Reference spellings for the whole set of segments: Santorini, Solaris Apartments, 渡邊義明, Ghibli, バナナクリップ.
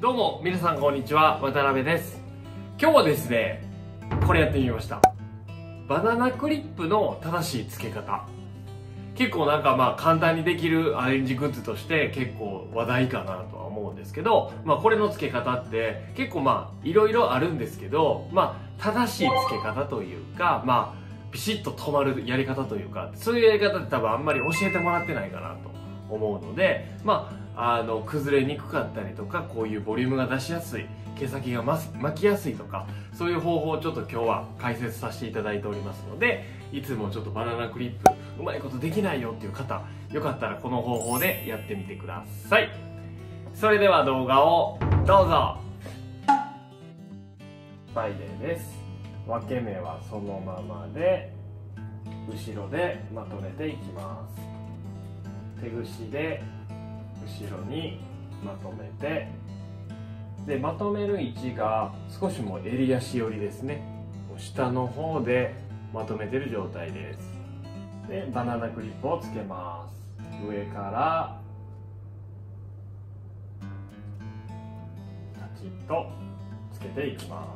どうも皆さんこんにちは、渡辺です。今日はですね、これやってみました。バナナクリップの正しい付け方、結構なんかまあ簡単にできるアレンジグッズとして結構話題かなとは思うんですけど、まあこれの付け方って結構まあいろいろあるんですけど、まあ正しい付け方というか、まあビシッと止まるやり方というか、そういうやり方って多分あんまり教えてもらってないかなと思うので、まあ崩れにくかったりとか、こういうボリュームが出しやすい、毛先が巻きやすいとか、そういう方法をちょっと今日は解説させていただいておりますので、いつもちょっとバナナクリップうまいことできないよっていう方、よかったらこの方法でやってみてください。それでは動画をどうぞ。バイデーです。分け目はそのままで後ろでまとめていきます。手ぐしで後ろにまとめて、でまとめる位置が少しもう襟足寄りですね。下の方でまとめてる状態です。でバナナクリップをつけます。上からカチッとつけていきま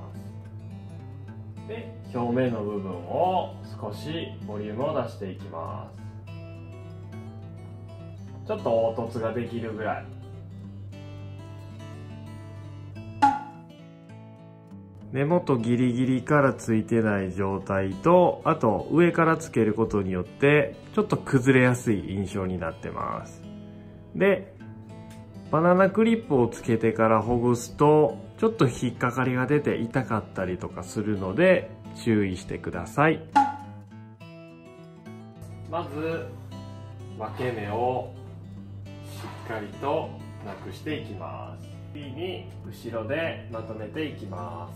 す。で表面の部分を少しボリュームを出していきます。ちょっと凹凸ができるぐらい根元ギリギリからついてない状態と、あと上からつけることによってちょっと崩れやすい印象になってます。でバナナクリップをつけてからほぐすとちょっと引っかかりが出て痛かったりとかするので注意してください。まず分け目をしっかりとなくしていきます。次に後ろでまとめていきま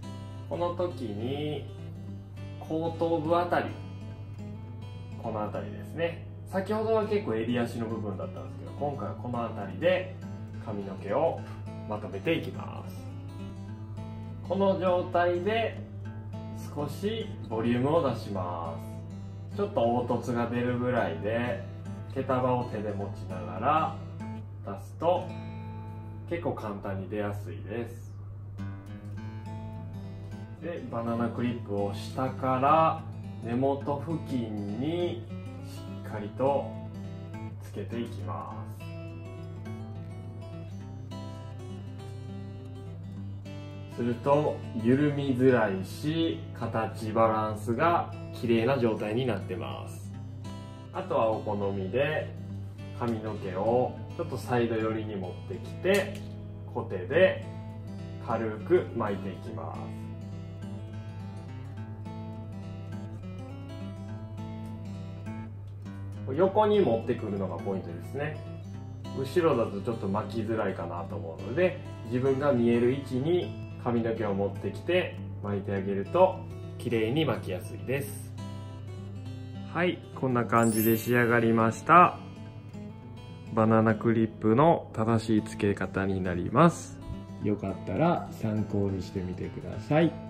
す。この時に後頭部あたり、このあたりですね。先ほどは結構襟足の部分だったんですけど、今回はこのあたりで髪の毛をまとめていきます。この状態で少しボリュームを出します。ちょっと凹凸が出るぐらいで毛束を手で持ちながら出すと結構簡単に出やすいです。でバナナクリップを下から根元付近にしっかりとつけていきます。すると緩みづらいし、形バランスが綺麗な状態になってます。あとはお好みで髪の毛をちょっとサイド寄りに持ってきて、コテで軽く巻いていきます。横に持ってくるのがポイントですね。後ろだとちょっと巻きづらいかなと思うので、自分が見える位置に髪の毛を持ってきて巻いてあげると綺麗に巻きやすいです。はい、こんな感じで仕上がりました。バナナクリップの正しい付け方になります。よかったら参考にしてみてください。